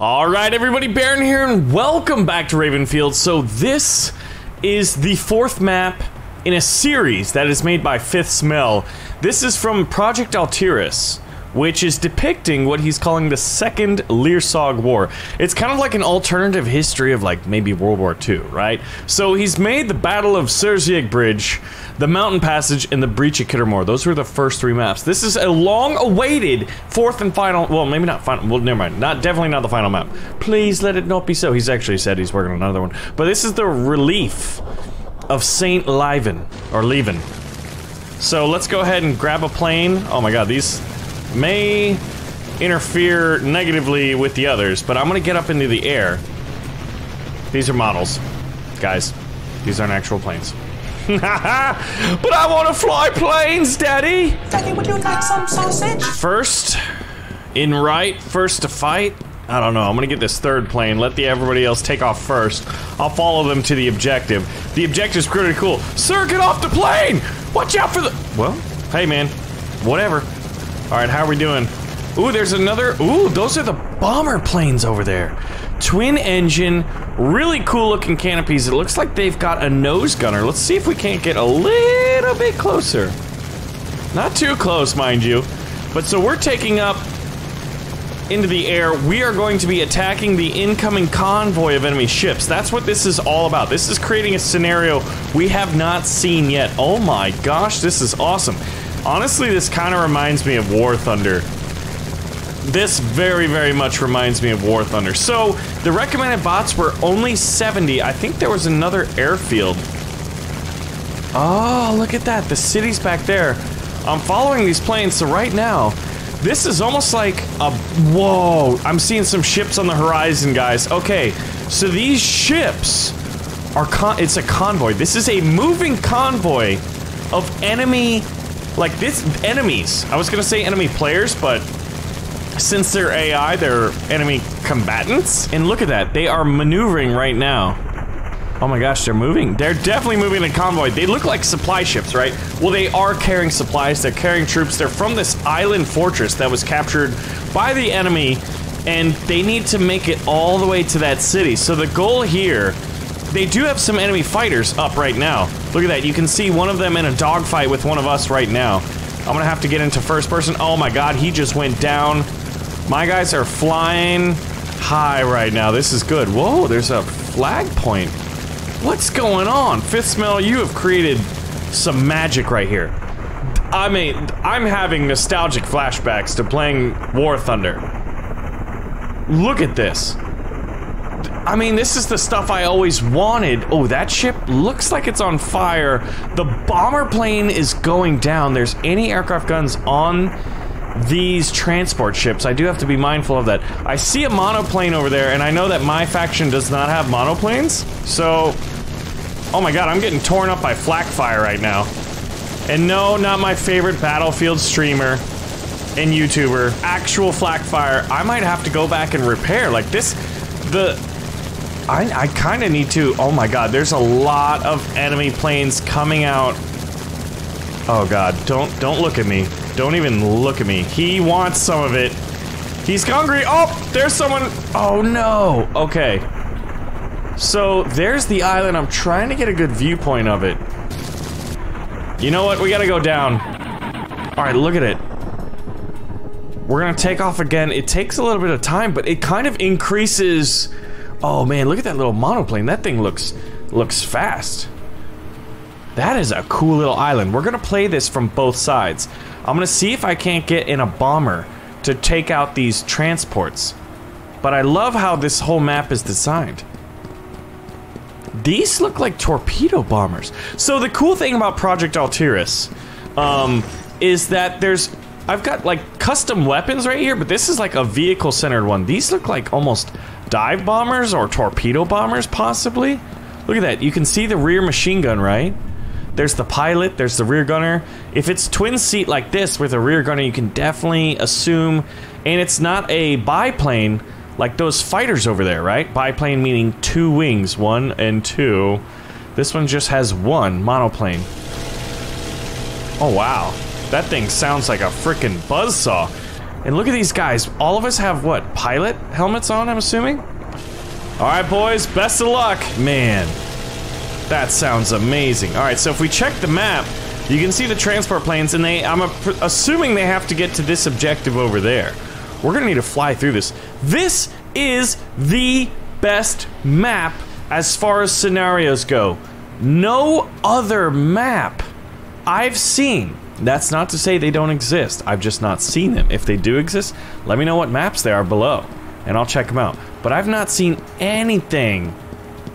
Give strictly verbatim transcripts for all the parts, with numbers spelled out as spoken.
Alright everybody, Baron here and welcome back to Ravenfield. So this is the fourth map in a series that is made by Fifth Smell. This is from Project Altiris, which is depicting what he's calling the Second Leersog War. It's kind of like an alternative history of like maybe World War Two, right? So he's made the Battle of Sersjeeg Bridge, the Mountain Passage, and the Breach of Kittermore. Those were the first three maps. This is a long-awaited fourth and final, well, maybe not final, well, never mind, not, definitely not the final map. Please let it not be so. He's actually said he's working on another one. But this is the relief of Saint Liven, or Leven. So let's go ahead and grab a plane. Oh my god, these may interfere negatively with the others, but I'm gonna get up into the air. These are models, guys. These aren't actual planes. But I want to fly planes, Daddy. Daddy, would you like some sausage? First in right, first to fight. I don't know. I'm gonna get this third plane. Let the everybody else take off first. I'll follow them to the objective. The objective's pretty cool. Sir, get off the plane! Watch out for the. Well, hey man, whatever. Alright, how are we doing? Ooh, there's another. Ooh, those are the bomber planes over there. Twin engine, really cool looking canopies. It looks like they've got a nose gunner. Let's see if we can't get a little bit closer. Not too close, mind you. But so we're taking up into the air. We are going to be attacking the incoming convoy of enemy ships. That's what this is all about. This is creating a scenario we have not seen yet. Oh my gosh, this is awesome. Honestly, this kind of reminds me of War Thunder. This very, very much reminds me of War Thunder. So, the recommended bots were only seventy. I think there was another airfield. Oh, look at that. The city's back there. I'm following these planes, so right now, this is almost like a... Whoa, I'm seeing some ships on the horizon, guys. Okay, so these ships are... Con it's a convoy. This is a moving convoy of enemy... Like, this, enemies. I was gonna say enemy players, but since they're A I, they're enemy combatants. And look at that, they are maneuvering right now. Oh my gosh, they're moving. They're definitely moving in a convoy. They look like supply ships, right? Well, they are carrying supplies, they're carrying troops. They're from this island fortress that was captured by the enemy, and they need to make it all the way to that city. So the goal here... They do have some enemy fighters up right now. Look at that. You can see one of them in a dogfight with one of us right now. I'm gonna have to get into first person. Oh my god, he just went down. My guys are flying high right now. This is good. Whoa, there's a flag point. What's going on? Fifth Smell, you have created some magic right here. I mean, I'm having nostalgic flashbacks to playing War Thunder. Look at this. I mean, this is the stuff I always wanted. Oh, that ship looks like it's on fire. The bomber plane is going down. There's anti-aircraft guns on these transport ships. I do have to be mindful of that. I see a monoplane over there, and I know that my faction does not have monoplanes. So, oh my god, I'm getting torn up by flak fire right now. And no, not my favorite Battlefield streamer and YouTuber. Actual flak fire. I might have to go back and repair. Like this, the... I, I kind of need to. Oh my god, there's a lot of enemy planes coming out. Oh god, don't don't look at me. Don't even look at me. He wants some of it. He's hungry. Oh, there's someone. Oh no. Okay. So there's the island. I'm trying to get a good viewpoint of it. You know what? We gotta go down. All right, look at it. We're gonna take off again. It takes a little bit of time, but it kind of increases. Oh man, look at that little monoplane. That thing looks looks fast. That is a cool little island. We're gonna play this from both sides. I'm gonna see if I can't get in a bomber to take out these transports. But I love how this whole map is designed. These look like torpedo bombers. So the cool thing about Project Altiris um, is that there's... I've got like custom weapons right here, but this is like a vehicle-centered one. These look like almost... dive bombers or torpedo bombers, possibly? Look at that. You can see the rear machine gun, right? There's the pilot, there's the rear gunner. If it's twin seat like this with a rear gunner, you can definitely assume... And it's not a biplane like those fighters over there, right? Biplane meaning two wings, one and two. This one just has one monoplane. Oh, wow. That thing sounds like a frickin' buzzsaw. And look at these guys. All of us have, what, pilot helmets on, I'm assuming? All right, boys, best of luck. Man, that sounds amazing. All right, so if we check the map, you can see the transport planes, and they, I'm assuming they have to get to this objective over there. We're gonna need to fly through this. This is the best map as far as scenarios go. No other map I've seen. That's not to say they don't exist. I've just not seen them. If they do exist, let me know what maps they are below, and I'll check them out. But I've not seen anything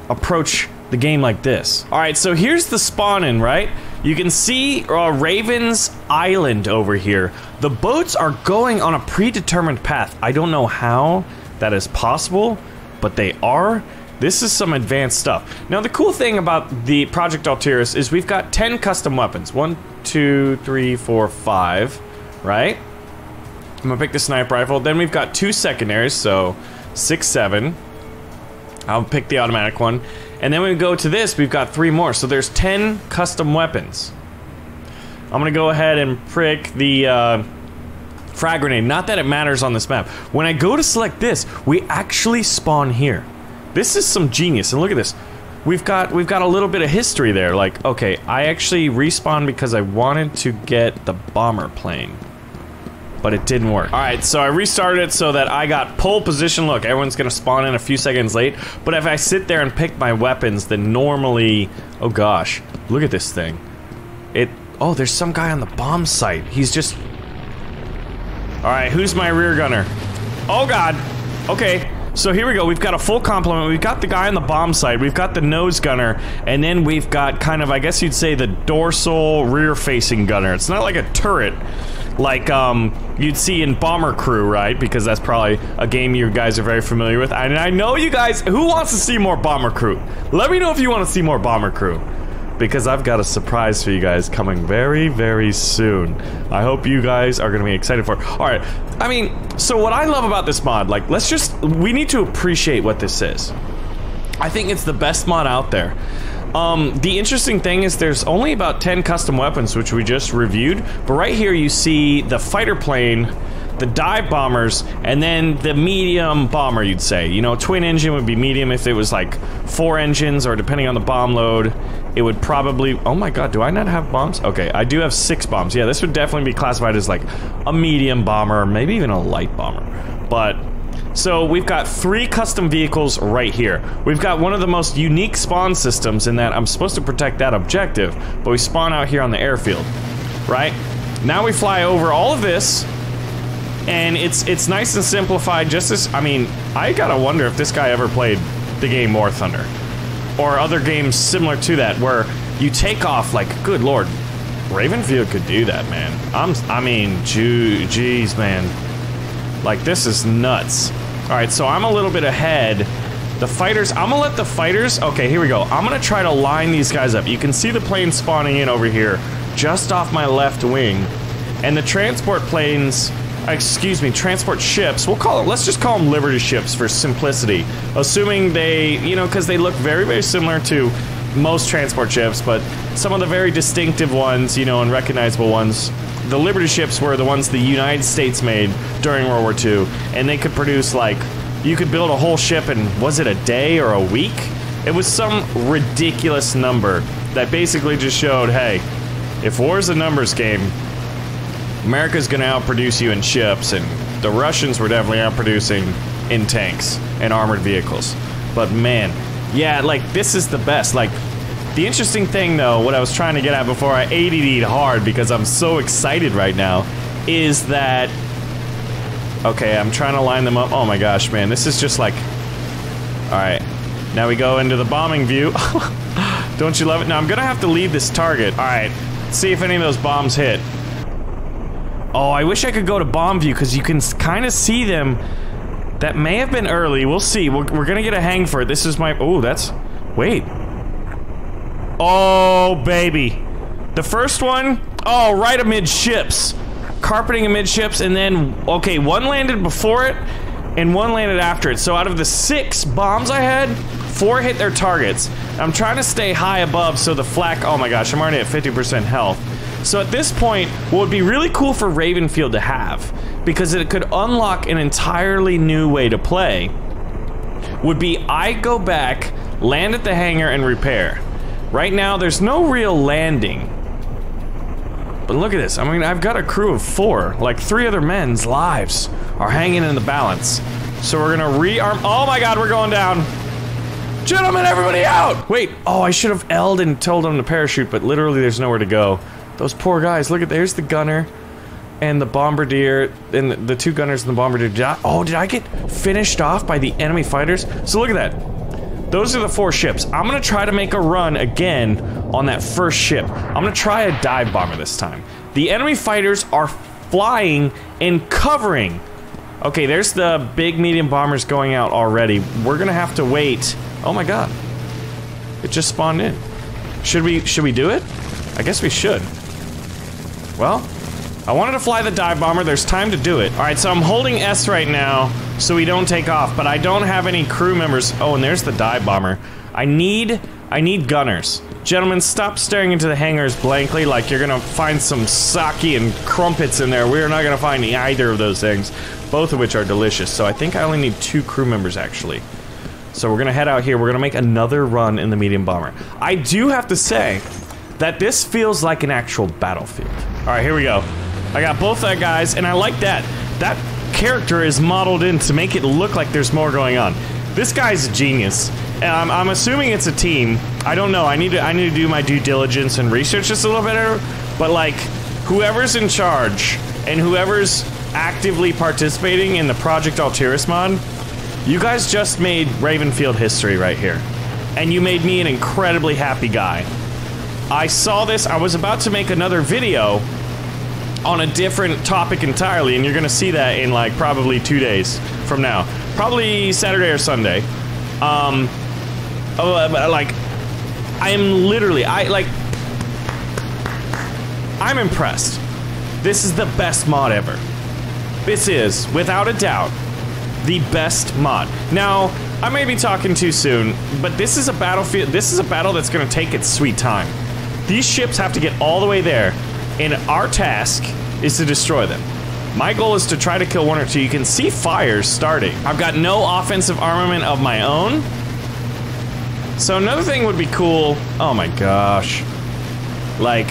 approach the game like this. All right, so here's the spawn-in, right? You can see uh, Raven's Island over here. The boats are going on a predetermined path. I don't know how that is possible, but they are. This is some advanced stuff. Now, the cool thing about the Project Altiris is we've got ten custom weapons. One, two, three, four, five, right? I'm gonna pick the sniper rifle. Then we've got two secondaries, so six, seven. I'll pick the automatic one. And then when we go to this, we've got three more. So there's ten custom weapons. I'm gonna go ahead and prick the uh, frag grenade. Not that it matters on this map. When I go to select this, we actually spawn here. This is some genius, and look at this. We've got we've got a little bit of history there. Like, okay, I actually respawned because I wanted to get the bomber plane, but it didn't work. All right, so I restarted it so that I got pole position. Look, everyone's gonna spawn in a few seconds late, but if I sit there and pick my weapons, then normally, oh gosh, look at this thing. It, oh, there's some guy on the bomb site. He's just, all right, who's my rear gunner? Oh God, okay. So here we go, we've got a full complement. We've got the guy on the bomb site, we've got the nose gunner, and then we've got kind of, I guess you'd say, the dorsal rear-facing gunner. It's not like a turret, like um, you'd see in Bomber Crew, right? Because that's probably a game you guys are very familiar with. And I know you guys, who wants to see more Bomber Crew? Let me know if you want to see more Bomber Crew, because I've got a surprise for you guys coming very, very soon. I hope you guys are gonna be excited for it. All right, I mean, so what I love about this mod, like, let's just, we need to appreciate what this is. I think it's the best mod out there. Um, the interesting thing is there's only about ten custom weapons, which we just reviewed, but right here you see the fighter plane, the dive bombers, and then the medium bomber, you'd say. You know, twin engine would be medium if it was like four engines, or depending on the bomb load, it would probably, oh my God, do I not have bombs? Okay, I do have six bombs. Yeah, this would definitely be classified as like a medium bomber, maybe even a light bomber. But, so we've got three custom vehicles right here. We've got one of the most unique spawn systems in that I'm supposed to protect that objective, but we spawn out here on the airfield, right? Now we fly over all of this, and it's it's nice and simplified. Just as, I mean, I gotta wonder if this guy ever played the game War Thunder, or other games similar to that, where you take off, like, good lord, Ravenfield could do that, man. I'm, I mean, jeez, man. Like, this is nuts. All right, so I'm a little bit ahead. The fighters, I'm gonna let the fighters, okay, here we go. I'm gonna try to line these guys up. You can see the plane spawning in over here, just off my left wing. And the transport planes, excuse me, transport ships, we'll call it, let's just call them Liberty ships for simplicity. Assuming they, you know, because they look very, very similar to most transport ships, but some of the very distinctive ones, you know, and recognizable ones, the Liberty ships were the ones the United States made during World War Two, and they could produce, like, you could build a whole ship in, was it a day or a week? It was some ridiculous number that basically just showed, hey, if war's a numbers game, America's gonna outproduce you in ships, and the Russians were definitely outproducing in tanks and armored vehicles. But man, yeah, like, this is the best. Like, the interesting thing though, what I was trying to get at before I A D D'd hard because I'm so excited right now, is that, okay, I'm trying to line them up. Oh my gosh, man, this is just like, all right, now we go into the bombing view. Don't you love it? Now I'm gonna have to leave this target. All right, let's see if any of those bombs hit. Oh, I wish I could go to bomb view, because you can kind of see them. That may have been early. We'll see. We're, we're gonna get a hang for it. This is my, oh, that's, wait. Oh, baby. The first one, oh, right amid ships. Carpeting amid ships, and then, okay, one landed before it, and one landed after it. So out of the six bombs I had, four hit their targets. I'm trying to stay high above so the flak, oh my gosh, I'm already at fifty percent health. So at this point, what would be really cool for Ravenfield to have, because it could unlock an entirely new way to play, would be I go back, land at the hangar, and repair. Right now, there's no real landing. But look at this, I mean, I've got a crew of four, like three other men's lives are hanging in the balance. So we're gonna rearm, oh my god, we're going down. Gentlemen, everybody out! Wait, oh, I should have L'd and told them to parachute, but literally there's nowhere to go. Those poor guys, look at, there's the gunner and the bombardier, and the, the two gunners and the bombardier. Did I, oh, did I get finished off by the enemy fighters? So look at that. Those are the four ships. I'm gonna try to make a run again on that first ship. I'm gonna try a dive bomber this time. The enemy fighters are flying and covering. Okay, there's the big medium bombers going out already. We're gonna have to wait. Oh my god. It just spawned in. Should we, should we do it? I guess we should. Well, I wanted to fly the dive bomber. There's time to do it. All right, so I'm holding S right now so we don't take off, but I don't have any crew members. Oh, and there's the dive bomber. I need, I need gunners. Gentlemen, stop staring into the hangars blankly like you're gonna find some sake and crumpets in there. We're not gonna find either of those things, both of which are delicious. So I think I only need two crew members actually. So we're gonna head out here. We're gonna make another run in the medium bomber. I do have to say that this feels like an actual battlefield. All right, here we go. I got both that guys, and I like that. That character is modeled in to make it look like there's more going on. This guy's a genius. Um, I'm assuming it's a team. I don't know. I need to. I need to do my due diligence and research this a little better. But like, whoever's in charge and whoever's actively participating in the Project Altiris mod, you guys just made Ravenfield history right here, and you made me an incredibly happy guy. I saw this. I was about to make another video on a different topic entirely, and you're gonna see that in like probably two days from now, probably Saturday or Sunday. Um, oh, like I am literally, I like, I'm impressed. This is the best mod ever. This is, without a doubt, the best mod. Now, I may be talking too soon, but this is a battlefield. This is a battle that's gonna take its sweet time. These ships have to get all the way there. And our task is to destroy them. My goal is to try to kill one or two. You can see fires starting. I've got no offensive armament of my own. So another thing would be cool. Oh my gosh. Like,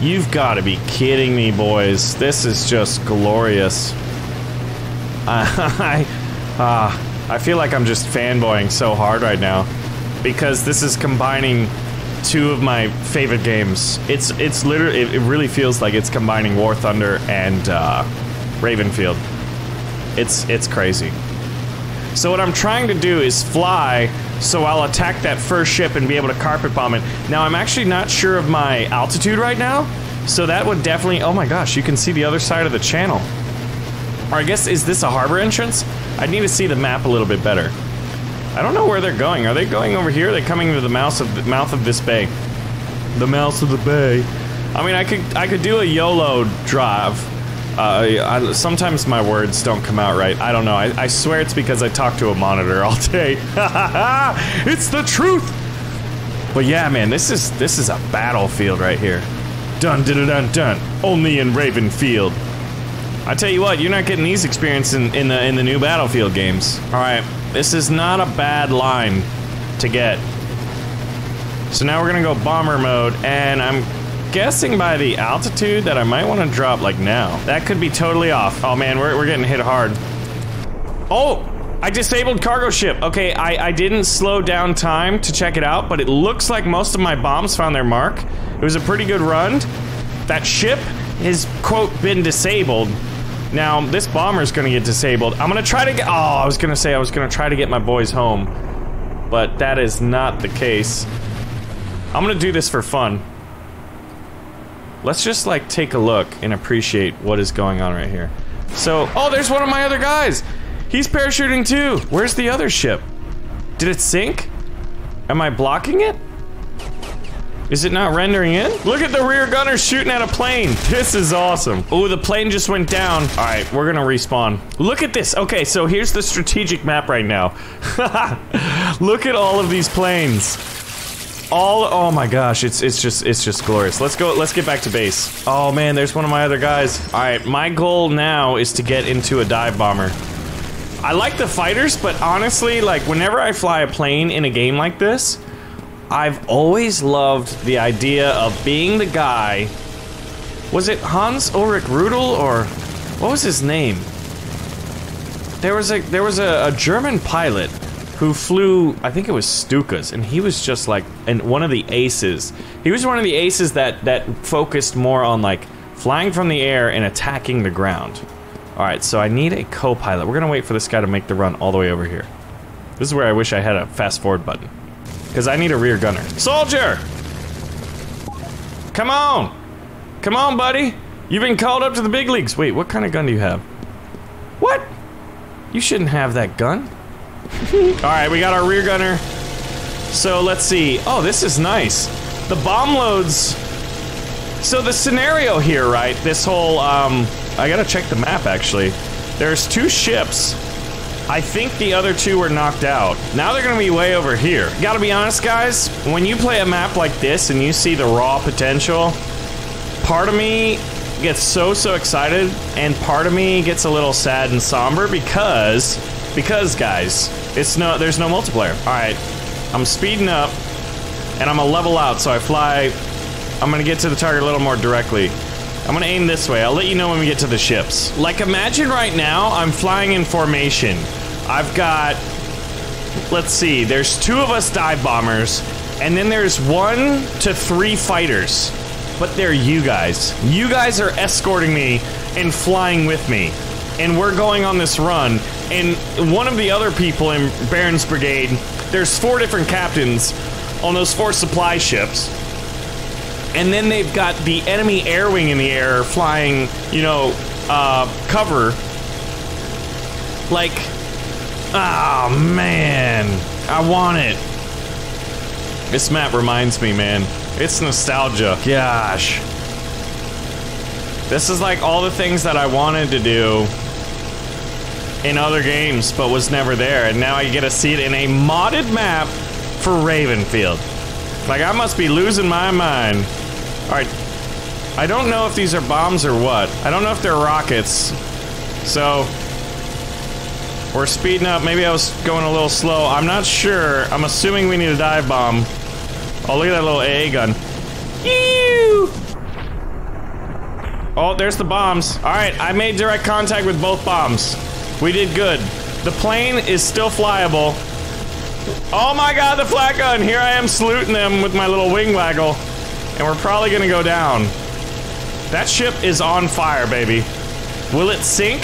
you've got to be kidding me, boys. This is just glorious. I, uh, I feel like I'm just fanboying so hard right now because this is combining two of my favorite games. It's it's literally it, it really feels like it's combining War Thunder and uh, Ravenfield. It's it's crazy. So what I'm trying to do is fly, so I'll attack that first ship and be able to carpet bomb it. Now I'm actually not sure of my altitude right now, so that would definitely. Oh my gosh, you can see the other side of the channel. Or I guess is this a harbor entrance? I need to see the map a little bit better. I don't know where they're going. Are they going over here? Are they coming to the mouth of the mouth of this bay? The mouth of the bay. I mean, I could I could do a YOLO drive. Uh, I, sometimes my words don't come out right. I don't know. I, I swear it's because I talk to a monitor all day. It's the truth. But yeah, man, this is this is a battlefield right here. Dun dun dun dun. Only in Ravenfield. I tell you what, you're not getting these experience in, in the in the new Battlefield games. All right. This is not a bad line to get. So now we're gonna go bomber mode, and I'm guessing by the altitude that I might want to drop like now. That could be totally off. Oh man, we're, we're getting hit hard. Oh, I disabled cargo ship. Okay, I, I didn't slow down time to check it out, but it looks like most of my bombs found their mark. It was a pretty good run. That ship has, quote, been disabled. Now, this bomber's gonna get disabled. I'm gonna try to get- oh, I was gonna say I was gonna try to get my boys home. But that is not the case. I'm gonna do this for fun. Let's just, like, take a look and appreciate what is going on right here. So- oh, there's one of my other guys! He's parachuting too! Where's the other ship? Did it sink? Am I blocking it? Is it not rendering in? Look at the rear gunner shooting at a plane. This is awesome. Oh, the plane just went down. All right, we're gonna respawn. Look at this. Okay, so here's the strategic map right now. Look at all of these planes. All oh my gosh, it's it's just it's just glorious. Let's go. Let's get back to base. Oh man, there's one of my other guys. All right, my goal now is to get into a dive bomber. I like the fighters, but honestly, like whenever I fly a plane in a game like this, I've always loved the idea of being the guy. Was it Hans Ulrich Rudel or what was his name? There was a there was a, a German pilot who flew, I think it was Stukas, and he was just like, and one of the aces. He was one of the aces that, that focused more on like flying from the air and attacking the ground. All right, so I need a co-pilot. We're gonna wait for this guy to make the run all the way over here. This is where I wish I had a fast forward button, because I need a rear gunner. Soldier! Come on! Come on, buddy! You've been called up to the big leagues. Wait, what kind of gun do you have? What? You shouldn't have that gun. Alright, we got our rear gunner. So let's see. Oh, this is nice. The bomb loads. So the scenario here, right? This whole, um, I gotta check the map actually. There's two ships. I think the other two were knocked out. Now they're gonna be way over here. Gotta be honest, guys. When you play a map like this and you see the raw potential, part of me gets so, so excited, and part of me gets a little sad and somber because. Because, guys, it's no, there's no multiplayer. All right, I'm speeding up, and I'm gonna level out, so I fly. I'm gonna get to the target a little more directly. I'm gonna aim this way. I'll let you know when we get to the ships. Like, imagine right now, I'm flying in formation. I've got, let's see, there's two of us dive bombers, and then there's one to three fighters. But they're you guys. You guys are escorting me and flying with me. And we're going on this run, and one of the other people in Baron's Brigade, there's four different captains on those four supply ships, and then they've got the enemy air wing in the air flying, you know, uh, cover. Like, ah, oh, man, I want it. This map reminds me, man. It's nostalgia. Gosh. This is like all the things that I wanted to do in other games, but was never there, and now I get to see it in a modded map for Ravenfield. Like, I must be losing my mind. Alright, I don't know if these are bombs or what. I don't know if they're rockets. So, we're speeding up. Maybe I was going a little slow. I'm not sure. I'm assuming we need a dive bomb. Oh, look at that little A A gun. Ew! Oh, there's the bombs. Alright, I made direct contact with both bombs. We did good. The plane is still flyable. Oh my god, the flat gun! Here I am saluting them with my little wing waggle. And we're probably gonna go down. That ship is on fire, baby. Will it sink?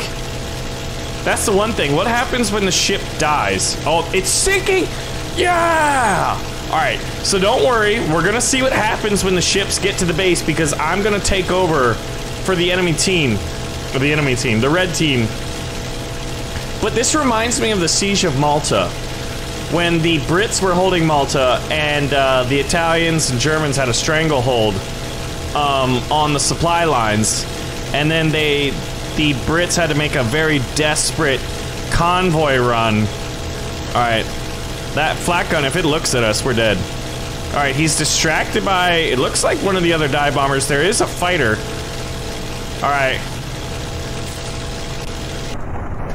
That's the one thing. What happens when the ship dies? Oh, it's sinking! Yeah! Alright, so don't worry. We're gonna see what happens when the ships get to the base because I'm gonna take over for the enemy team. For the enemy team. The red team. But this reminds me of the Siege of Malta, when the Brits were holding Malta and uh, the Italians and Germans had a stranglehold um, on the supply lines, and then they, the Brits had to make a very desperate convoy run. All right, that flat gun, if it looks at us, we're dead. All right, he's distracted by, it looks like one of the other dive bombers. There is a fighter. All right.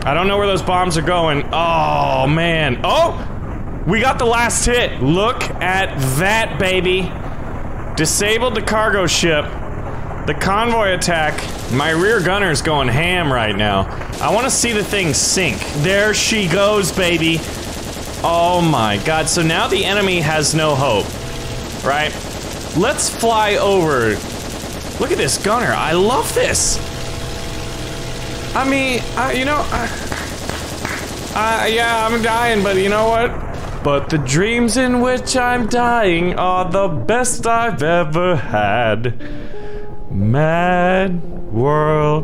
I don't know where those bombs are going. Oh, man. Oh! We got the last hit. Look at that, baby. Disabled the cargo ship. The convoy attack. My rear gunner's going ham right now. I want to see the thing sink. There she goes, baby. Oh, my God. So now the enemy has no hope, right? Let's fly over. Look at this gunner. I love this. I mean, uh, you know, uh, uh, yeah, I'm dying, but you know what? But the dreams in which I'm dying are the best I've ever had. Mad world.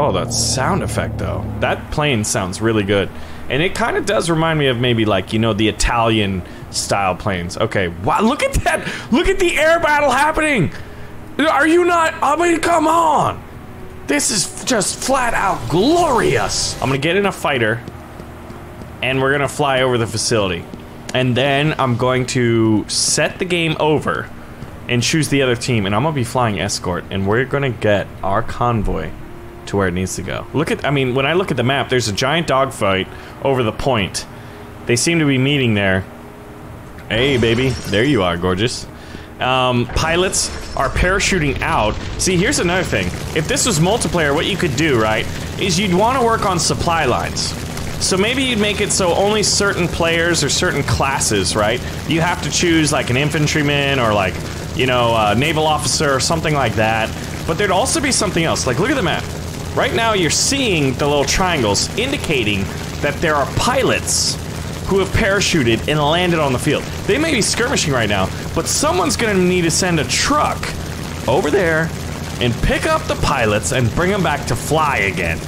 Oh, that sound effect, though. That plane sounds really good. And it kind of does remind me of maybe, like, you know, the Italian-style planes. Okay, wow, look at that! Look at the air battle happening! Are you not? I mean, come on! This is just flat out glorious. I'm gonna get in a fighter and we're gonna fly over the facility. and then I'm going to set the game over and choose the other team, and I'm gonna be flying escort, and we're gonna get our convoy to where it needs to go. Look at, I mean, when I look at the map, there's a giant dogfight over the point. They seem to be meeting there. Hey, baby, there you are, gorgeous. Um, pilots are parachuting out. See, here's another thing. If this was multiplayer, what you could do, right, is you'd want to work on supply lines. So maybe you'd make it so only certain players or certain classes, right? You have to choose like an infantryman or like, you know, a naval officer or something like that. But there'd also be something else. Like, look at the map. Right now you're seeing the little triangles indicating that there are pilots who have parachuted and landed on the field. They may be skirmishing right now, but someone's gonna need to send a truck over there and pick up the pilots and bring them back to fly again.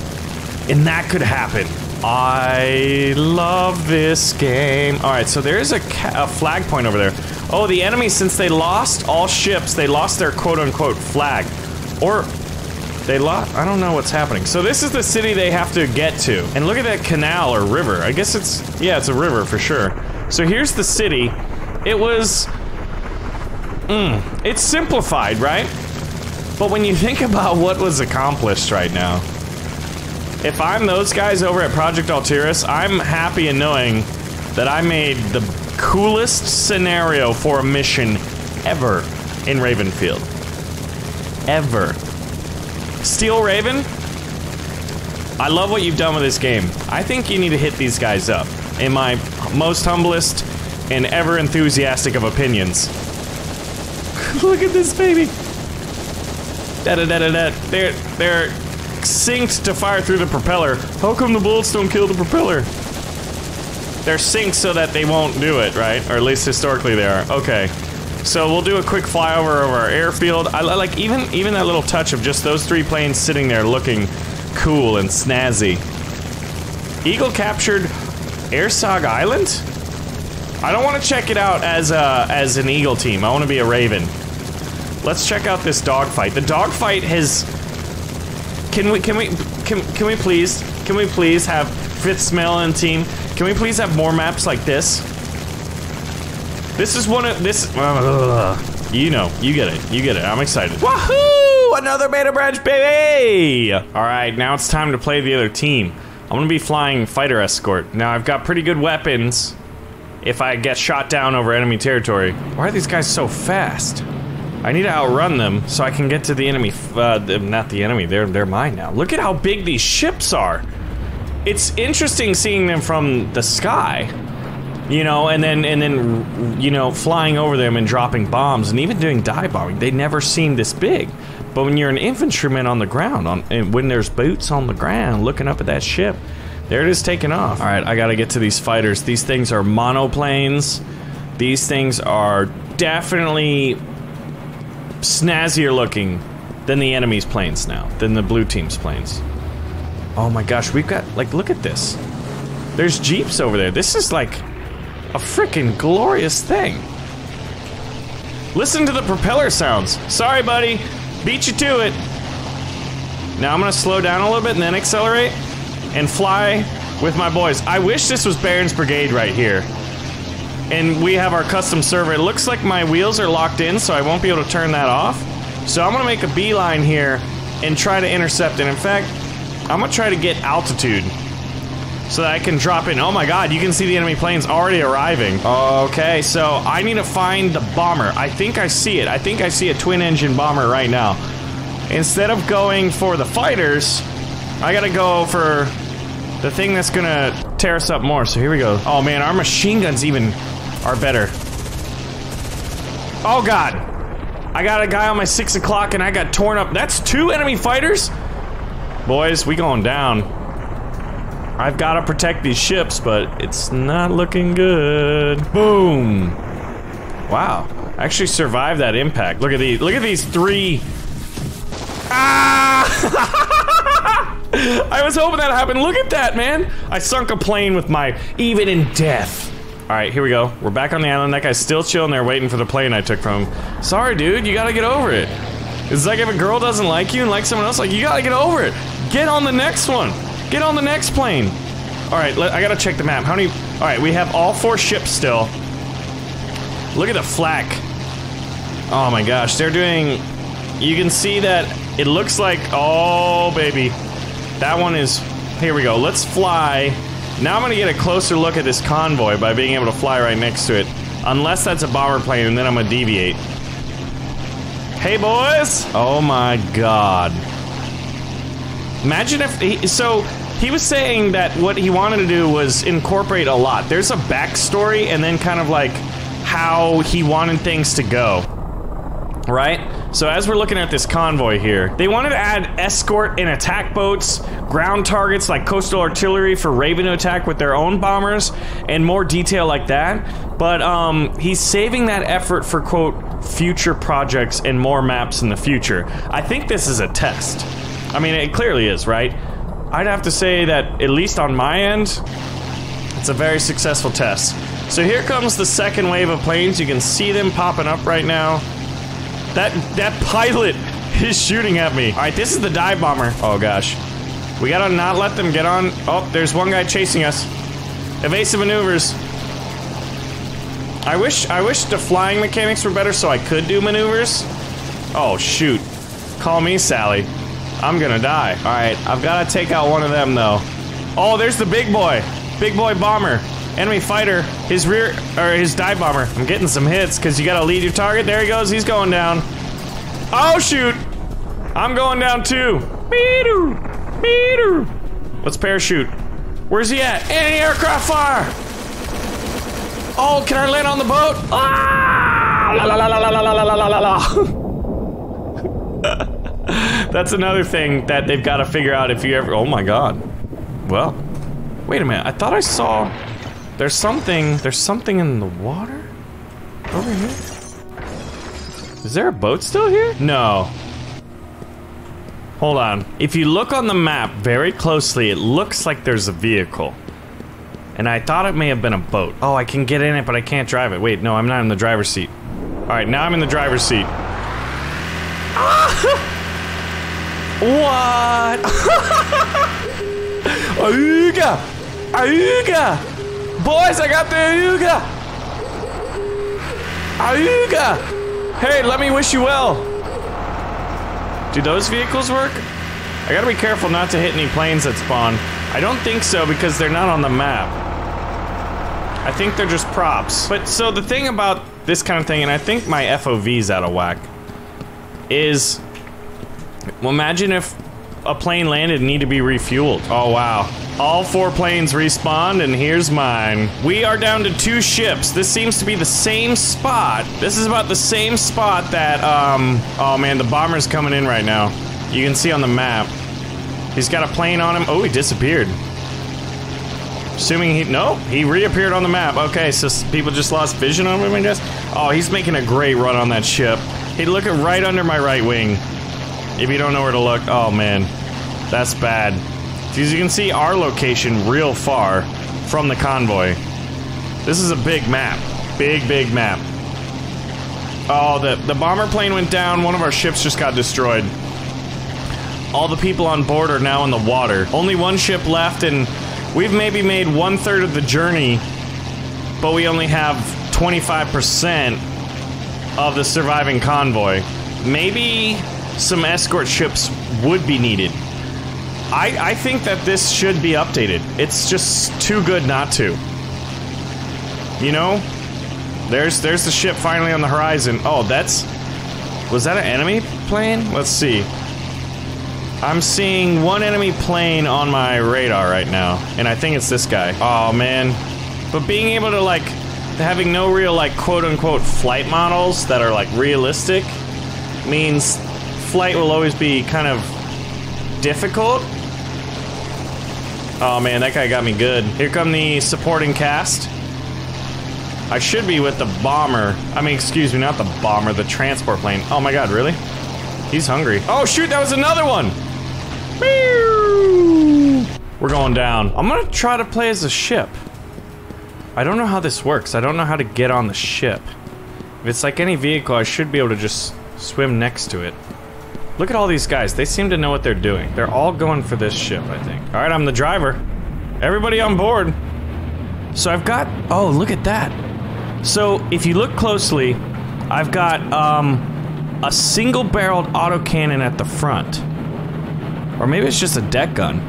And that could happen. I love this game. All right, so there is a, a flag point over there. Oh, the enemy, since they lost all ships, they lost their quote-unquote flag. Or they lost, I don't know what's happening. So this is the city they have to get to. And look at that canal or river. I guess it's, yeah, it's a river for sure. So here's the city. It was, mm, it's simplified, right? But when you think about what was accomplished right now, if I'm those guys over at Project Altiris, I'm happy in knowing that I made the coolest scenario for a mission ever in Ravenfield. Ever. Steel Raven, I love what you've done with this game. I think you need to hit these guys up, in my most humblest and ever enthusiastic of opinions. Look at this baby. Da-da-da-da-da. They're, they're synced to fire through the propeller. How come the bullets don't kill the propeller? They're synced so that they won't do it, right? Or at least historically they are. Okay. So we'll do a quick flyover of our airfield. I like even even that little touch of just those three planes sitting there looking cool and snazzy. Eagle captured Airsog Island? I don't want to check it out as a, as an Eagle team. I want to be a Raven. Let's check out this dogfight. The dogfight has... Can we can we can can we please can we please have Fifth Smell and team? Can we please have more maps like this? This is one of this. Uh, you know, you get it, you get it. I'm excited. Wahoo! Another beta branch, baby! All right, now it's time to play the other team. I'm gonna be flying fighter escort. Now I've got pretty good weapons. If I get shot down over enemy territory, why are these guys so fast? I need to outrun them so I can get to the enemy. Uh, not the enemy. They're they're mine now. Look at how big these ships are. It's interesting seeing them from the sky. You know, and then, and then, you know, flying over them and dropping bombs and even doing dive bombing. They never seem this big. But when you're an infantryman on the ground, on, and when there's boots on the ground looking up at that ship, there it is taking off. All right, I got to get to these fighters. These things are monoplanes. These things are definitely snazzier looking than the enemy's planes now, than the blue team's planes. Oh my gosh, we've got, like, look at this. There's jeeps over there. This is like... a freaking glorious thing. Listen to the propeller sounds. Sorry, buddy. Beat you to it. Now I'm gonna slow down a little bit and then accelerate and fly with my boys. I wish this was Baron's Brigade right here. And we have our custom server. It looks like my wheels are locked in, so I won't be able to turn that off. So I'm gonna make a beeline here and try to intercept. And in fact, I'm gonna try to get altitude so that I can drop in. Oh my god, you can see the enemy planes already arriving. Okay, so I need to find the bomber. I think I see it. I think I see a twin-engine bomber right now. Instead of going for the fighters, I gotta go for the thing that's gonna tear us up more. So here we go. Oh man, our machine guns even are better. Oh god. I got a guy on my six o'clock and I got torn up. That's two enemy fighters? Boys, we going down. I've got to protect these ships, but it's not looking good. Boom! Wow, I actually survived that impact. Look at these. Look at these three. Ah! I was hoping that happened. Look at that, man! I sunk a plane with my, even in death. All right, here we go. We're back on the island. That guy's still chilling there, waiting for the plane I took from him. Sorry, dude. You gotta get over it. It's like if a girl doesn't like you and likes someone else, like you gotta get over it. Get on the next one. Get on the next plane. Alright, I gotta check the map. How many... Alright, we have all four ships still. Look at the flak. Oh my gosh, they're doing... You can see that it looks like... Oh, baby. That one is... Here we go. Let's fly. Now I'm gonna get a closer look at this convoy by being able to fly right next to it. Unless that's a bomber plane, and then I'm gonna deviate. Hey, boys! Oh my god. Imagine if... He, so... He was saying that what he wanted to do was incorporate a lot. There's a backstory and then kind of like how he wanted things to go, right? So as we're looking at this convoy here, they wanted to add escort and attack boats, ground targets like coastal artillery for Raven to attack with their own bombers, and more detail like that. But um, he's saving that effort for, quote, future projects and more maps in the future. I think this is a test. I mean, it clearly is, right? I'd have to say that, at least on my end, it's a very successful test. So here comes the second wave of planes. You can see them popping up right now. That that pilot is shooting at me. All right, this is the dive bomber. Oh, gosh. We gotta not let them get on. Oh, there's one guy chasing us. Evasive maneuvers. I wish, I wish the flying mechanics were better so I could do maneuvers. Oh, shoot. Call me Sally. I'm gonna die. Alright, I've gotta take out one of them, though. Oh, there's the big boy. Big boy bomber. Enemy fighter. His rear... Or his dive bomber. I'm getting some hits, because you gotta lead your target. There he goes. He's going down. Oh, shoot. I'm going down, too. Meter. Meter. Let's parachute. Where's he at? Anti-aircraft fire. Oh, can I land on the boat? Ah! La la la la la la la la la la. That's another thing that they've got to figure out if you ever... Oh my god. Well, wait a minute. I thought I saw... There's something... There's something in the water? Over here? Is there a boat still here? No. Hold on. If you look on the map very closely, it looks like there's a vehicle. And I thought it may have been a boat. Oh, I can get in it, but I can't drive it. Wait, no, I'm not in the driver's seat. Alright, now I'm in the driver's seat. Ah! What? Ayuga! Ayuga! Boys, I got the Ayuga! Ayuga! Hey, let me wish you well. Do those vehicles work? I gotta be careful not to hit any planes that spawn. I don't think so because they're not on the map. I think they're just props. But so the thing about this kind of thing, and I think my F O V's out of whack, is... Well, imagine if a plane landed and needed to be refueled. Oh, wow. All four planes respawned, and here's mine. We are down to two ships. This seems to be the same spot. This is about the same spot that, um... Oh, man, the bomber's coming in right now. You can see on the map. He's got a plane on him. Oh, he disappeared. Assuming he... No, he reappeared on the map. Okay, so people just lost vision on him, I guess. Oh, he's making a great run on that ship. He's looking right under my right wing. If you don't know where to look, oh man, that's bad. As you can see, our location real far from the convoy. This is a big map. Big, big map. Oh, the, the bomber plane went down. One of our ships just got destroyed. All the people on board are now in the water. Only one ship left, and we've maybe made one third of the journey, but we only have twenty-five percent of the surviving convoy. Maybe... some escort ships would be needed. I, I think that this should be updated. It's just too good not to. You know? There's there's the ship finally on the horizon. Oh, that's... Was that an enemy plane? Let's see. I'm seeing one enemy plane on my radar right now. And I think it's this guy. Oh, man. But being able to, like... Having no real, like, quote-unquote flight models that are, like, realistic... means... flight will always be kind of difficult. Oh man, that guy got me good. Here come the supporting cast. I should be with the bomber. I mean, excuse me, not the bomber, the transport plane. Oh my god, really? He's hungry. Oh shoot, that was another one! We're going down. I'm gonna try to play as a ship. I don't know how this works. I don't know how to get on the ship. If it's like any vehicle, I should be able to just swim next to it. Look at all these guys. They seem to know what they're doing. They're all going for this ship, I think. All right, I'm the driver. Everybody on board. So I've got, oh, look at that. So if you look closely, I've got um, a single-barreled autocannon at the front. Or maybe it's just a deck gun.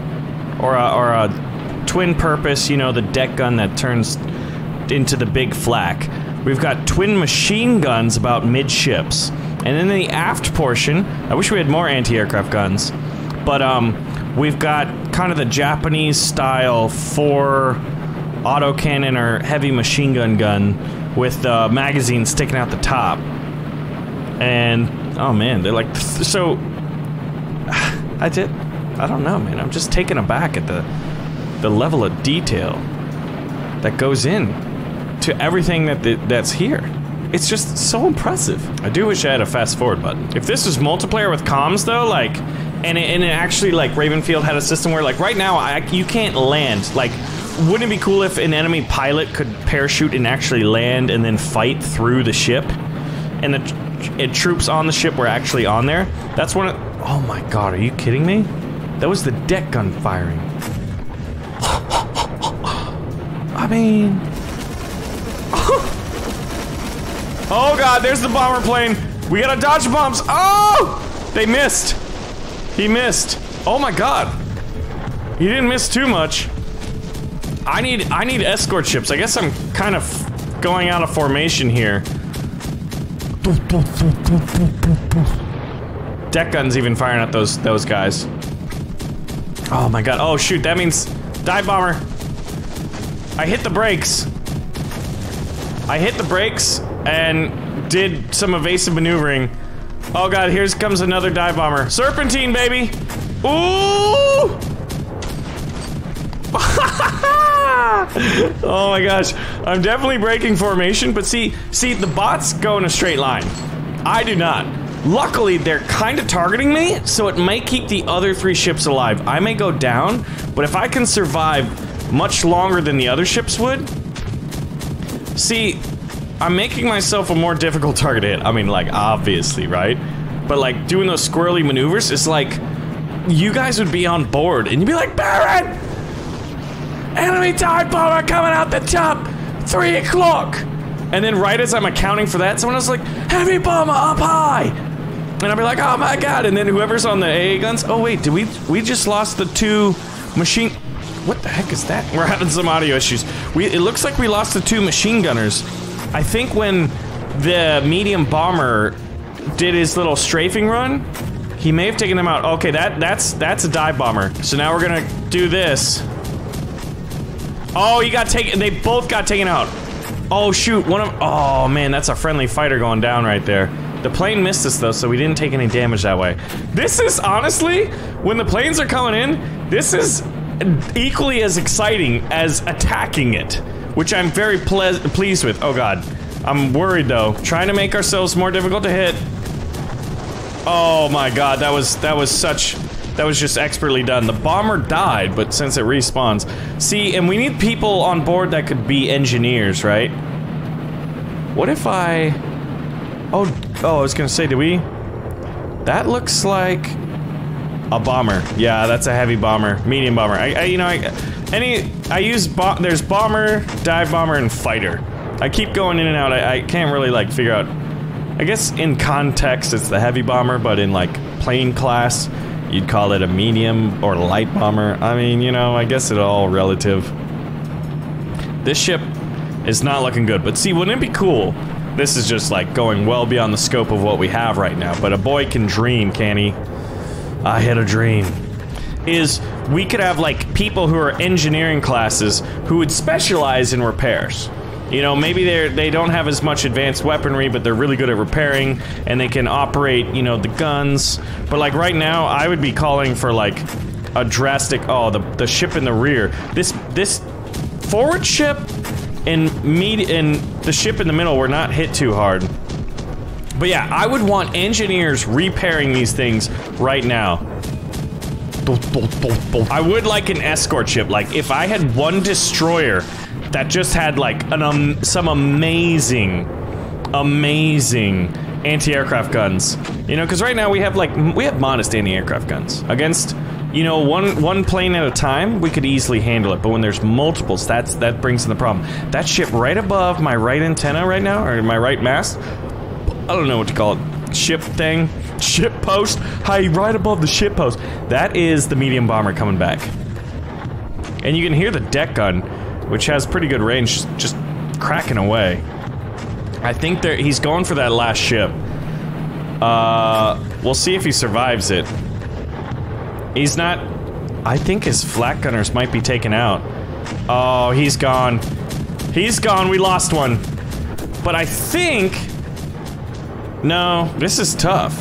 Or a, or a twin-purpose, you know, the deck gun that turns into the big flak. We've got twin machine guns about midships. And then in the aft portion, I wish we had more anti-aircraft guns. But um, we've got kind of the Japanese-style four autocannon or heavy machine gun gun with the uh, magazine sticking out the top. And, oh man, they're like, th so, I did, I don't know, man. I'm just taken aback at the, the level of detail that goes in to everything that th that's here. It's just so impressive. I do wish I had a fast forward button. If this was multiplayer with comms though, like, and it, and it actually, like, Ravenfield had a system where, like, right now, I, you can't land, like, wouldn't it be cool if an enemy pilot could parachute and actually land and then fight through the ship? And the tr it, troops on the ship were actually on there? That's one of... Oh my god, are you kidding me? That was the deck gun firing. I mean... Oh god, there's the bomber plane! We gotta dodge bombs! Oh! They missed! He missed. Oh my god. He didn't miss too much. I need I need escort ships. I guess I'm kind of going out of formation here. Deck gun's even firing at those those guys. Oh my god. Oh shoot, that means dive bomber. I hit the brakes. I hit the brakes and did some evasive maneuvering. Oh god, here comes another dive bomber. Serpentine, baby! Ooh! Oh my gosh, I'm definitely breaking formation, but see, see, the bots go in a straight line. I do not. Luckily, they're kind of targeting me, so it might keep the other three ships alive. I may go down, but if I can survive much longer than the other ships would... See, I'm making myself a more difficult target to hit. I mean, like, obviously, right? But, like, doing those squirrely maneuvers is like... You guys would be on board, and you'd be like, Baron! Enemy dive bomber coming out the top! Three o'clock! And then right as I'm accounting for that, someone else is like, heavy bomber up high! And I'll be like, oh my god, and then whoever's on the A A guns, oh wait, did we, we just lost the two machine, what the heck is that? We're having some audio issues. We, it looks like we lost the two machine gunners. I think when the medium bomber did his little strafing run, he may have taken them out. Okay, that, that's, that's a dive bomber. So now we're gonna do this. Oh, you got taken. They both got taken out. Oh shoot, one of. Oh man, that's a friendly fighter going down right there. The plane missed us though, so we didn't take any damage that way. This is honestly, when the planes are coming in, this is equally as exciting as attacking it, which I'm very ple pleased with. Oh god, I'm worried though. Trying to make ourselves more difficult to hit. Oh my god, that was that was such. That was just expertly done. The bomber died, but since it respawns... See, and we need people on board that could be engineers, right? What if I... Oh, oh, I was gonna say, did we... That looks like... A bomber. Yeah, that's a heavy bomber. Medium bomber. I, I you know, I... Any... I use bo- There's bomber, dive bomber, and fighter. I keep going in and out. I, I can't really, like, figure out... I guess in context, it's the heavy bomber, but in, like, plane class... You'd call it a medium or light bomber. I mean, you know, I guess it's all relative. This ship is not looking good, but see, wouldn't it be cool? This is just like going well beyond the scope of what we have right now, but a boy can dream, can he? I had a dream. Is we could have like people who are engineering classes who would specialize in repairs. You know, maybe they they don't have as much advanced weaponry, but they're really good at repairing, and they can operate, you know, the guns. But like right now, I would be calling for like a drastic. Oh, the the ship in the rear. This this forward ship and me and the ship in the middle were not hit too hard. But yeah, I would want engineers repairing these things right now. I would like an escort ship. Like if I had one destroyer. That just had like an um, some amazing, amazing anti-aircraft guns. You know, because right now we have like we have modest anti-aircraft guns against you know, one one plane at a time, we could easily handle it. But when there's multiples, that's that brings in the problem. That ship right above my right antenna right now, or my right mast, I don't know what to call it, ship thing, ship post, hi, right above the ship post. That is the medium bomber coming back. And you can hear the deck gun, which has pretty good range, just cracking away. I think there he's going for that last ship. Uh, we'll see if he survives it. He's not... I think his flak gunners might be taken out. Oh, he's gone. He's gone, we lost one. But I think... No, this is tough.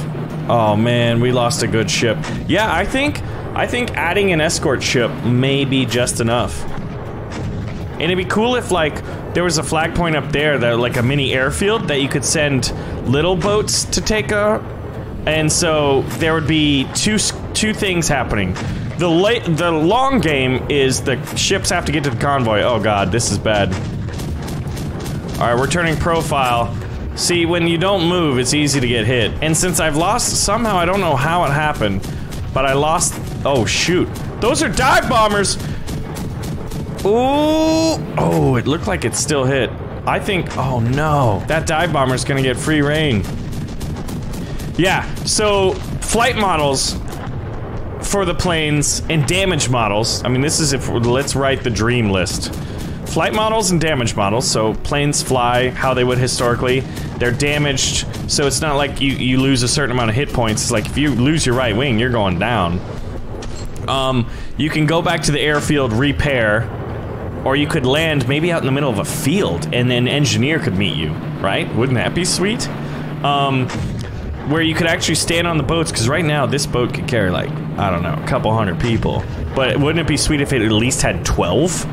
Oh man, we lost a good ship. Yeah, I think... I think adding an escort ship may be just enough. And it'd be cool if, like, there was a flag point up there, that like a mini airfield, that you could send little boats to take a... And so there would be two two things happening. The late, the long game is the ships have to get to the convoy. Oh god, this is bad. All right, we're turning profile. See, when you don't move, it's easy to get hit. And since I've lost somehow, I don't know how it happened, but I lost. Oh shoot! Those are dive bombers. Ooh! Oh, it looked like it still hit. I think. Oh no! That dive bomber's gonna get free reign. Yeah, so flight models for the planes and damage models. I mean, this is if, let's write the dream list. Flight models and damage models, so planes fly how they would historically. They're damaged, so it's not like you, you lose a certain amount of hit points. It's like if you lose your right wing, you're going down. Um, you can go back to the airfield, repair, or you could land maybe out in the middle of a field and an engineer could meet you, right? Wouldn't that be sweet? Um... Where you could actually stand on the boats, because right now this boat could carry like, I don't know, a couple hundred people. But wouldn't it be sweet if it at least had twelve?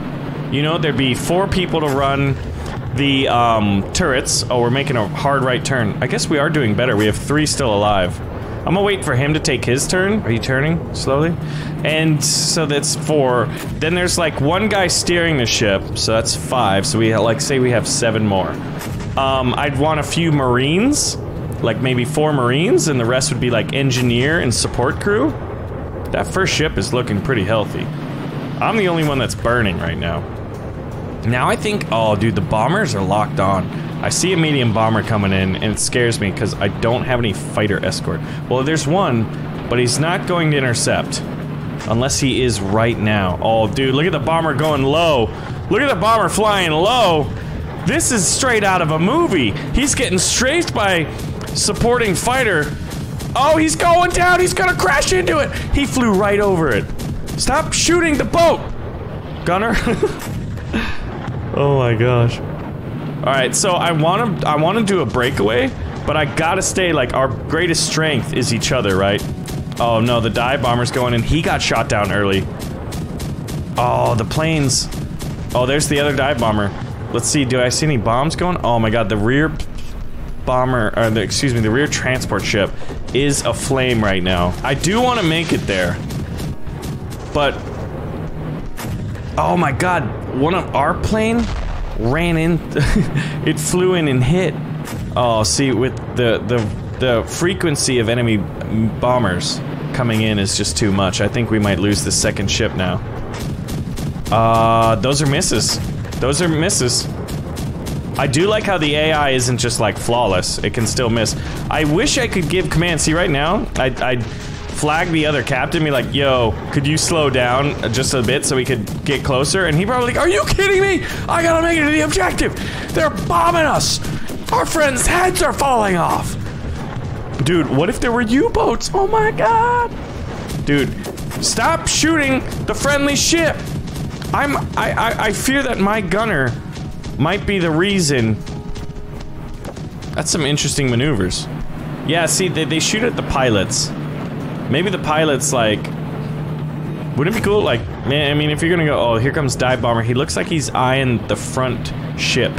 You know, there'd be four people to run the um, turrets. Oh, we're making a hard right turn. I guess we are doing better. We have three still alive. I'm gonna wait for him to take his turn. Are you turning slowly? And so that's four. Then there's like one guy steering the ship, so that's five. So we like say we have seven more. Um, I'd want a few Marines. Like maybe four Marines, and the rest would be like engineer and support crew. That first ship is looking pretty healthy. I'm the only one that's burning right now. Now I think, oh dude, the bombers are locked on. I see a medium bomber coming in, and it scares me because I don't have any fighter escort. Well, there's one, but he's not going to intercept. Unless he is right now. Oh dude, look at the bomber going low. Look at the bomber flying low. This is straight out of a movie. He's getting strafed by supporting fighter. Oh, he's going down. He's gonna crash into it. He flew right over it. Stop shooting the boat, gunner. Oh my gosh. All right, so I want to I want to do a breakaway, but I gotta stay like our greatest strength is each other, right? Oh no, the dive bomber's going in. He got shot down early. Oh, the planes. Oh, there's the other dive bomber. Let's see. Do I see any bombs going? Oh my god, the rear bomber, or the, excuse me, the rear transport ship is aflame right now. I do want to make it there, but oh my god, one of our plane ran in. It flew in and hit. Oh, see, with the the the frequency of enemy bombers coming in is just too much. I think we might lose the second ship now. Uh, those are misses. Those are misses. I do like how the A I isn't just like flawless. It can still miss. I wish I could give commands. See, right now, I'd, I'd flag the other captain, be like, yo, could you slow down just a bit so we could get closer? And he probably like, are you kidding me? I gotta make it to the objective. They're bombing us. Our friends' heads are falling off. Dude, what if there were U-boats? Oh my god. Dude, stop shooting the friendly ship. I'm, I, I, I fear that my gunner might be the reason. That's some interesting maneuvers. Yeah, see, they, they shoot at the pilots. Maybe the pilots, like... Wouldn't it be cool? Like, man, I mean, if you're gonna go, oh, here comes dive bomber. He looks like he's eyeing the front ship.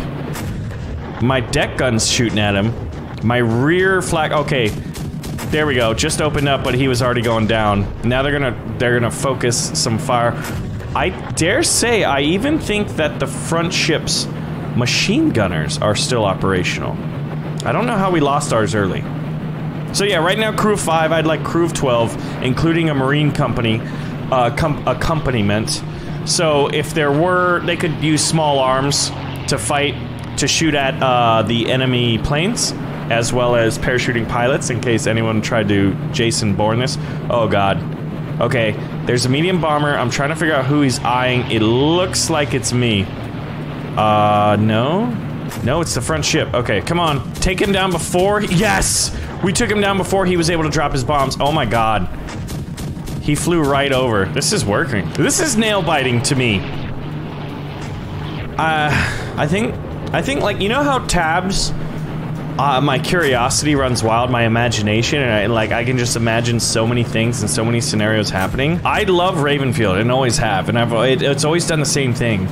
My deck gun's shooting at him. My rear flag... Okay. There we go. Just opened up, but he was already going down. Now they're gonna... They're gonna focus some fire. I dare say, I even think that the front ship's machine gunners are still operational. I don't know how we lost ours early. So yeah, right now crew of five, I'd like crew of twelve, including a marine company. uh, com accompaniment. So if there were, they could use small arms to fight, to shoot at uh, the enemy planes, as well as parachuting pilots, in case anyone tried to Jason Bourne this. Oh god. Okay, there's a medium bomber. I'm trying to figure out who he's eyeing. It looks like it's me. Uh, no? No, it's the front ship. Okay, come on. Take him down before he- Yes! We took him down before he was able to drop his bombs. Oh my god. He flew right over. This is working. This is nail-biting to me. Uh, I think- I think, like, you know how tabs- Uh, my curiosity runs wild, my imagination, and I, like I can just imagine so many things and so many scenarios happening. I love Ravenfield and always have, and I've it, it's always done the same thing.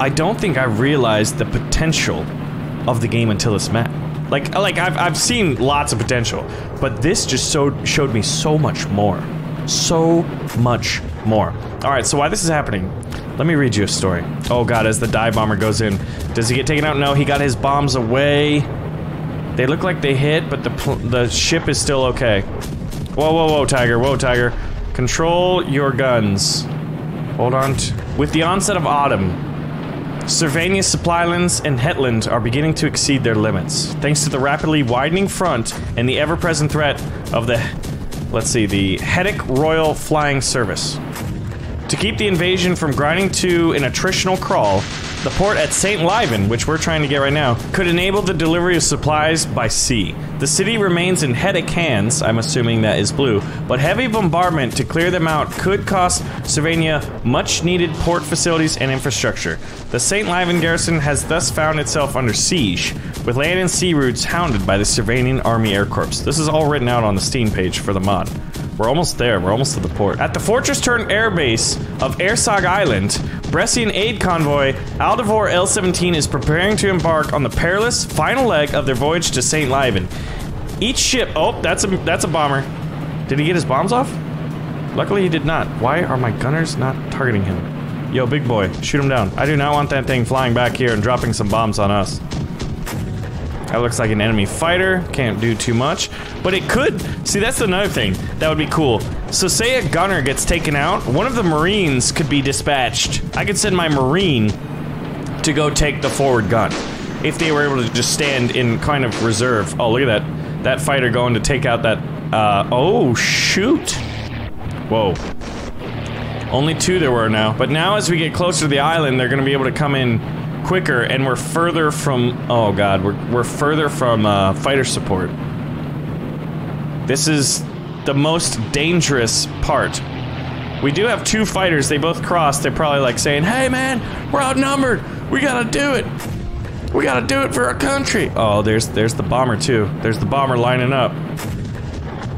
I don't think I realized the potential of the game until this map. Like, like I've I've seen lots of potential, but this just so showed me so much more, so much more. All right, so why this is happening? Let me read you a story. Oh god, as the dive bomber goes in, does he get taken out? No, he got his bombs away. They look like they hit, but the pl the ship is still okay. Whoa, whoa, whoa, Tiger! Whoa, Tiger! Control your guns. Hold on. T With the onset of autumn, Sylvania's supply lines and Hetland are beginning to exceed their limits, thanks to the rapidly widening front and the ever-present threat of the, let's see, the Hedic Royal Flying Service. To keep the invasion from grinding to an attritional crawl, the port at Saint Liven, which we're trying to get right now, could enable the delivery of supplies by sea. The city remains in Hedic hands, I'm assuming that is blue, but heavy bombardment to clear them out could cost Sylvania much-needed port facilities and infrastructure. The Saint Liven garrison has thus found itself under siege, with land and sea routes hounded by the Sylvanian Army Air Corps. This is all written out on the Steam page for the mod. We're almost there, we're almost to the port. At the fortress-turned airbase of Airsog Island, Bressian aid convoy Aldivore L seventeen is preparing to embark on the perilous final leg of their voyage to Saint Liven. Each ship- oh, that's a, that's a bomber. Did he get his bombs off? Luckily he did not. Why are my gunners not targeting him? Yo, big boy, shoot him down. I do not want that thing flying back here and dropping some bombs on us. That looks like an enemy fighter. Can't do too much. But it could. See, that's another thing. That would be cool. So say a gunner gets taken out, one of the Marines could be dispatched. I could send my Marine to go take the forward gun. If they were able to just stand in kind of reserve. Oh, look at that. That fighter going to take out that... Uh, oh, shoot. Whoa. Only two there were now. But now as we get closer to the island, they're going to be able to come in quicker, and we're further from, oh god, we're, we're further from uh, fighter support. This is the most dangerous part. We do have two fighters, they both crossed, they're probably like saying, hey man, we're outnumbered, we gotta do it, we gotta do it for our country. Oh, there's, there's the bomber too, there's the bomber lining up.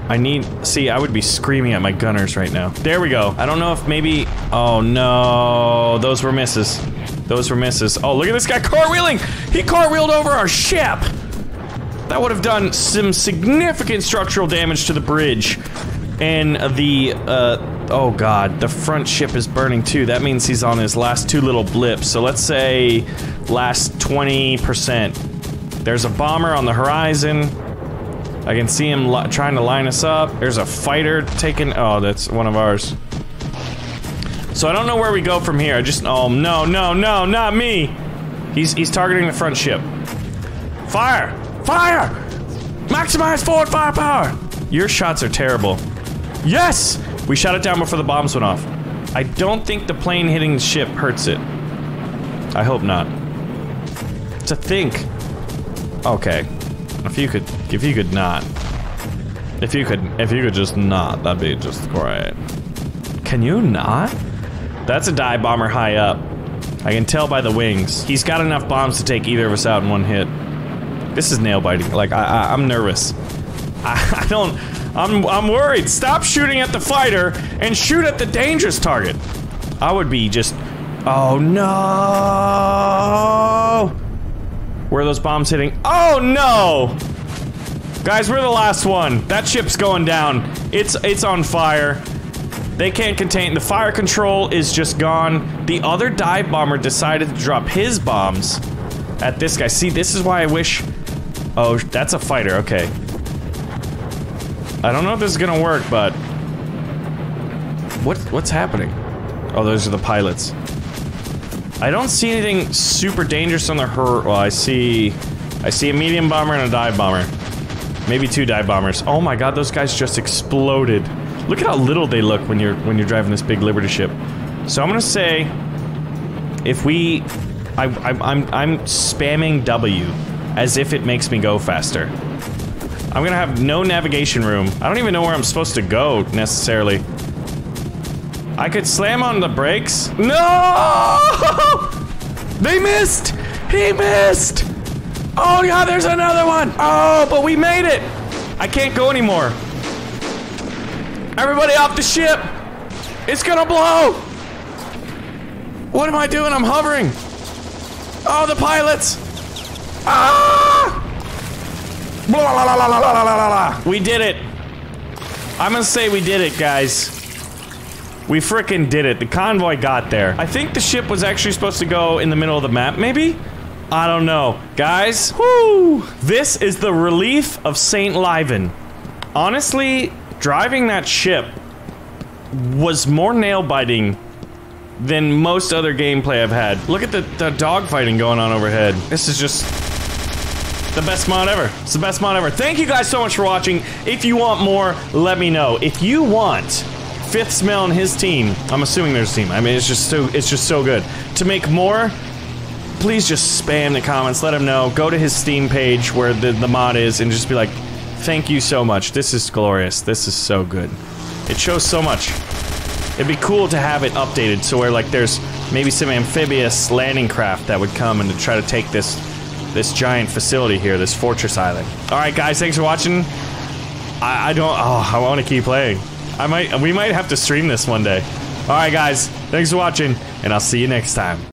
I need, see, I would be screaming at my gunners right now. There we go. I don't know if maybe, oh no, those were misses. Those were misses. Oh, look at this guy cartwheeling! He cartwheeled over our ship! That would have done some significant structural damage to the bridge. And the, uh, oh god, the front ship is burning too. That means he's on his last two little blips. So let's say last twenty percent. There's a bomber on the horizon. I can see him li- trying to line us up. There's a fighter taking, oh, that's one of ours. So I don't know where we go from here. I just, oh no, no, no, not me. He's he's targeting the front ship. Fire! Fire! Maximize forward firepower! Your shots are terrible. Yes! We shot it down before the bombs went off. I don't think the plane hitting the ship hurts it. I hope not. To think. Okay. If you could, if you could not. If you could, if you could just not, that'd be just great. Can you not? That's a dive bomber high up. I can tell by the wings. He's got enough bombs to take either of us out in one hit. This is nail-biting. Like, I, I, I'm nervous. I, I don't... I'm, I'm worried. Stop shooting at the fighter and shoot at the dangerous target. I would be just... Oh, no! Where are those bombs hitting? Oh, no! Guys, we're the last one. That ship's going down. It's, it's on fire. They can't contain- the fire control is just gone. The other dive bomber decided to drop his bombs at this guy. See, this is why I wish- oh, that's a fighter, okay. I don't know if this is gonna work, but... What what's happening? Oh, those are the pilots. I don't see anything super dangerous on the hur- well, I see... I see a medium bomber and a dive bomber. Maybe two dive bombers. Oh my god, those guys just exploded. Look at how little they look when you're when you're driving this big Liberty ship. So I'm gonna say... If we... I, I, I'm, I'm spamming W as if it makes me go faster. I'm gonna have no navigation room. I don't even know where I'm supposed to go, necessarily. I could slam on the brakes. No! They missed! He missed! Oh god, there's another one! Oh, but we made it! I can't go anymore. Everybody off the ship! It's gonna blow! What am I doing? I'm hovering! Oh, the pilots! Ah! Blah, blah, blah, blah, blah, blah, blah. We did it. I'm gonna say we did it, guys. We frickin' did it. The convoy got there. I think the ship was actually supposed to go in the middle of the map, maybe? I don't know. Guys, whoo! This is the relief of Saint Liven. Honestly, driving that ship was more nail-biting than most other gameplay I've had. Look at the, the dogfighting going on overhead. This is just the best mod ever. It's the best mod ever. Thank you guys so much for watching. If you want more, let me know. If you want Fifth Smell and his team, I'm assuming there's a team. I mean, it's just so it's just so good. To make more, please just spam the comments. Let him know. Go to his Steam page where the, the mod is and just be like, thank you so much. This is glorious. This is so good. It shows so much. It'd be cool to have it updated so where like there's maybe some amphibious landing craft that would come and to try to take this this giant facility here, this fortress island. Alright guys, thanks for watching. I, I don't, oh, I want to keep playing. I might, we might have to stream this one day. Alright guys, thanks for watching, and I'll see you next time.